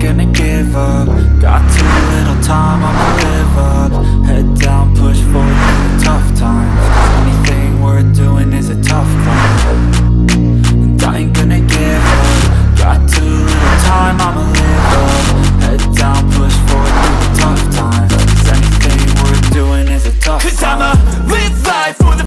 gonna give up. Got too little time, I'm